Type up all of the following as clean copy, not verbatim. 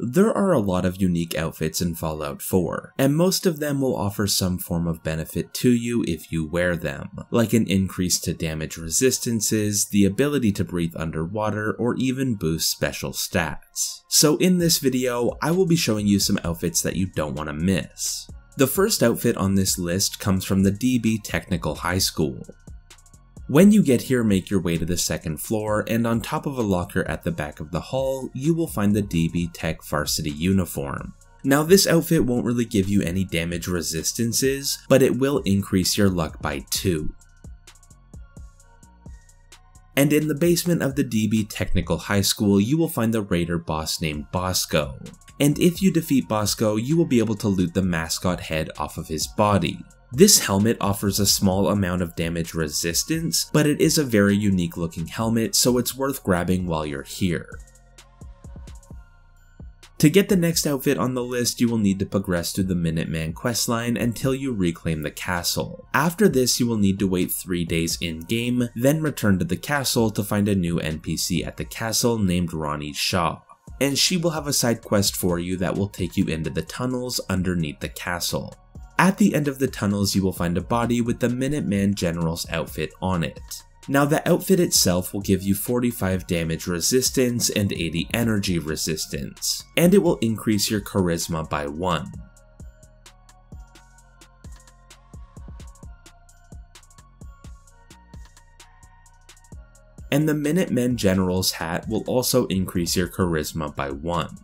There are a lot of unique outfits in Fallout 4, and most of them will offer some form of benefit to you if you wear them, like an increase to damage resistances, the ability to breathe underwater, or even boost special stats. So in this video, I will be showing you some outfits that you don't want to miss. The first outfit on this list comes from the DB Technical High School. When you get here, make your way to the second floor, and on top of a locker at the back of the hall, you will find the DB Tech Varsity uniform. Now this outfit won't really give you any damage resistances, but it will increase your luck by 2. And in the basement of the DB Technical High School, you will find the raider boss named Bosco. And if you defeat Bosco, you will be able to loot the mascot head off of his body. This helmet offers a small amount of damage resistance, but it is a very unique looking helmet, so it's worth grabbing while you're here. To get the next outfit on the list, you will need to progress through the Minuteman questline until you reclaim the castle. After this, you will need to wait 3 days in-game, then return to the castle to find a new NPC at the castle named Ronnie Shaw, and she will have a side quest for you that will take you into the tunnels underneath the castle. At the end of the tunnels, you will find a body with the Minuteman General's outfit on it. Now the outfit itself will give you 45 damage resistance and 80 energy resistance, and it will increase your charisma by 1. And the Minuteman General's hat will also increase your charisma by 1.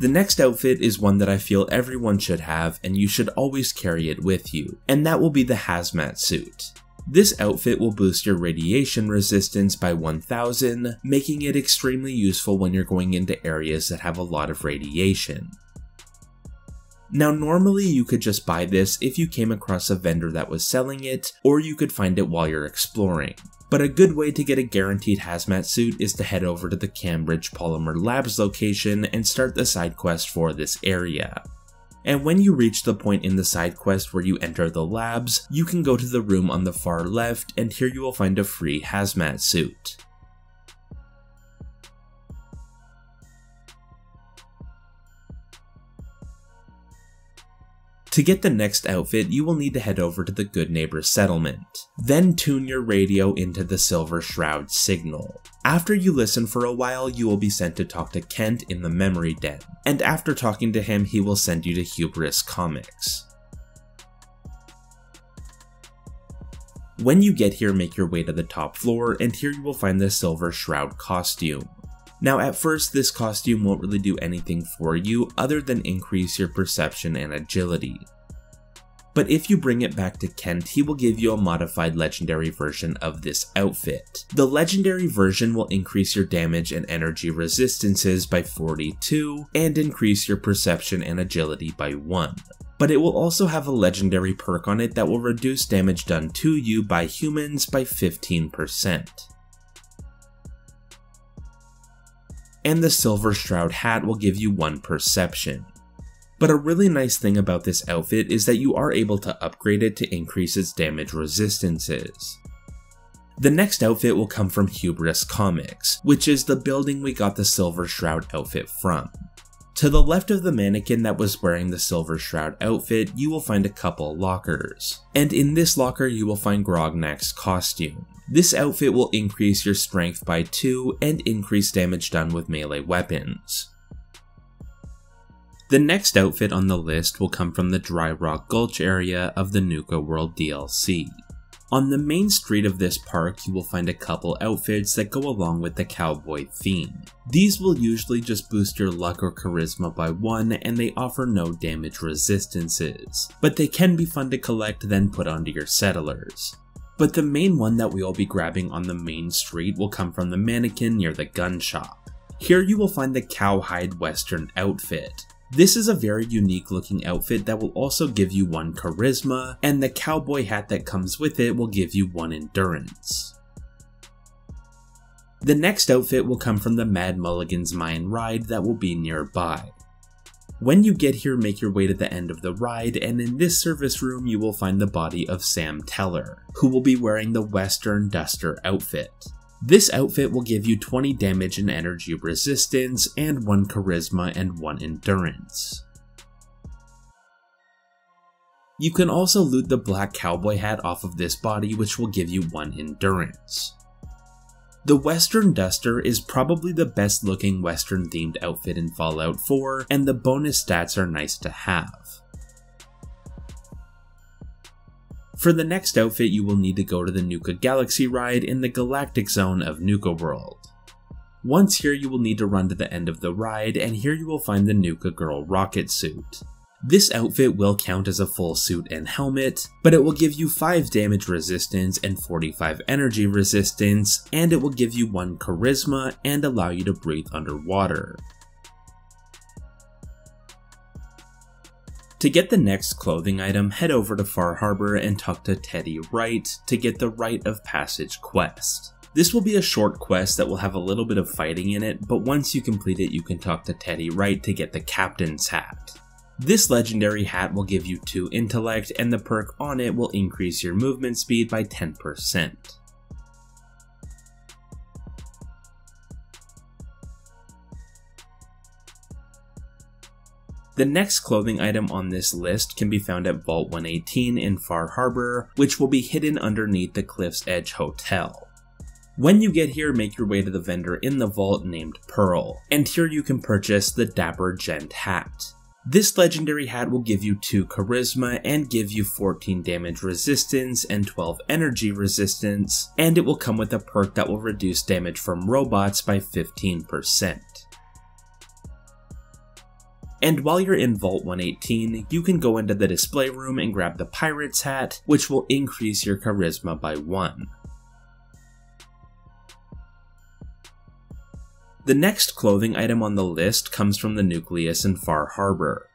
The next outfit is one that I feel everyone should have, and you should always carry it with you, and that will be the hazmat suit. This outfit will boost your radiation resistance by 1000, making it extremely useful when you're going into areas that have a lot of radiation. Now normally you could just buy this if you came across a vendor that was selling it, or you could find it while you're exploring. But a good way to get a guaranteed hazmat suit is to head over to the Cambridge Polymer Labs location and start the side quest for this area. And when you reach the point in the side quest where you enter the labs, you can go to the room on the far left, and here you will find a free hazmat suit. To get the next outfit, you will need to head over to the Good Neighbor Settlement. Then tune your radio into the Silver Shroud signal. After you listen for a while, you will be sent to talk to Kent in the memory den, and after talking to him, he will send you to Hubris Comics. When you get here, make your way to the top floor, and here you will find the Silver Shroud costume. Now at first, this costume won't really do anything for you other than increase your perception and agility. But if you bring it back to Kent, he will give you a modified legendary version of this outfit. The legendary version will increase your damage and energy resistances by 42, and increase your perception and agility by 1. But it will also have a legendary perk on it that will reduce damage done to you by humans by 15%. And the Silver Shroud hat will give you 1 perception. But a really nice thing about this outfit is that you are able to upgrade it to increase its damage resistances. The next outfit will come from Hubris Comics, which is the building we got the Silver Shroud outfit from. To the left of the mannequin that was wearing the Silver Shroud outfit, you will find a couple lockers. And in this locker, you will find Grognak's costume. This outfit will increase your strength by 2 and increase damage done with melee weapons. The next outfit on the list will come from the Dry Rock Gulch area of the Nuka World DLC. On the main street of this park, you will find a couple outfits that go along with the cowboy theme. These will usually just boost your luck or charisma by 1, and they offer no damage resistances, but they can be fun to collect then put onto your settlers. But the main one that we will be grabbing on the main street will come from the mannequin near the gun shop. Here you will find the Cowhide Western outfit. This is a very unique looking outfit that will also give you 1 charisma, and the cowboy hat that comes with it will give you 1 endurance. The next outfit will come from the Mad Mulligan's Mayan ride that will be nearby. When you get here, make your way to the end of the ride, and in this service room you will find the body of Sam Teller, who will be wearing the Western Duster outfit. This outfit will give you 20 damage and energy resistance, and 1 charisma and 1 endurance. You can also loot the black cowboy hat off of this body, which will give you 1 endurance. The Western Duster is probably the best looking Western themed outfit in Fallout 4, and the bonus stats are nice to have. For the next outfit, you will need to go to the Nuka Galaxy ride in the Galactic Zone of Nuka World. Once here, you will need to run to the end of the ride, and here you will find the Nuka Girl Rocket Suit. This outfit will count as a full suit and helmet, but it will give you 5 damage resistance and 45 energy resistance, and it will give you 1 charisma and allow you to breathe underwater. To get the next clothing item, head over to Far Harbor and talk to Teddy Wright to get the Rite of Passage quest. This will be a short quest that will have a little bit of fighting in it, but once you complete it, you can talk to Teddy Wright to get the Captain's Hat. This legendary hat will give you 2 intellect, and the perk on it will increase your movement speed by 10%. The next clothing item on this list can be found at Vault 118 in Far Harbor, which will be hidden underneath the Cliff's Edge Hotel. When you get here, make your way to the vendor in the vault named Pearl, and here you can purchase the Dapper Gent Hat. This legendary hat will give you 2 charisma and give you 14 damage resistance and 12 energy resistance, and it will come with a perk that will reduce damage from robots by 15%. And while you're in Vault 118, you can go into the display room and grab the Pirate's Hat, which will increase your charisma by 1. The next clothing item on the list comes from the Nucleus in Far Harbor.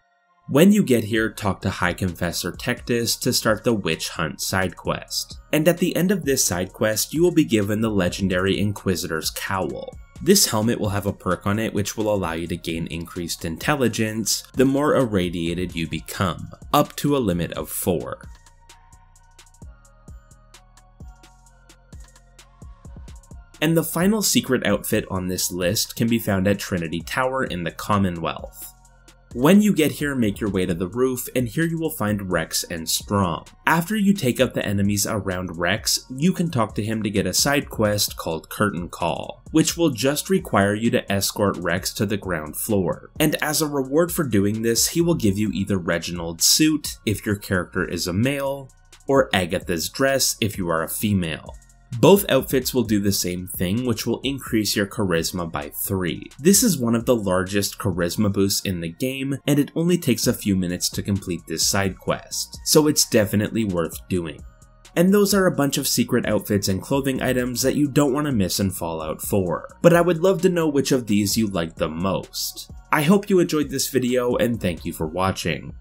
When you get here, talk to High Confessor Tectus to start the Witch Hunt side quest. And at the end of this side quest, you will be given the legendary Inquisitor's Cowl. This helmet will have a perk on it which will allow you to gain increased intelligence the more irradiated you become, up to a limit of 4. And the final secret outfit on this list can be found at Trinity Tower in the Commonwealth. When you get here, make your way to the roof, and here you will find Rex and Strong. After you take out the enemies around Rex, you can talk to him to get a side quest called Curtain Call, which will just require you to escort Rex to the ground floor. And as a reward for doing this, he will give you either Reginald's suit, if your character is a male, or Agatha's dress, if you are a female. Both outfits will do the same thing, which will increase your charisma by 3. This is one of the largest charisma boosts in the game, and it only takes a few minutes to complete this side quest, so it's definitely worth doing. And those are a bunch of secret outfits and clothing items that you don't want to miss in Fallout 4, but I would love to know which of these you liked the most. I hope you enjoyed this video, and thank you for watching.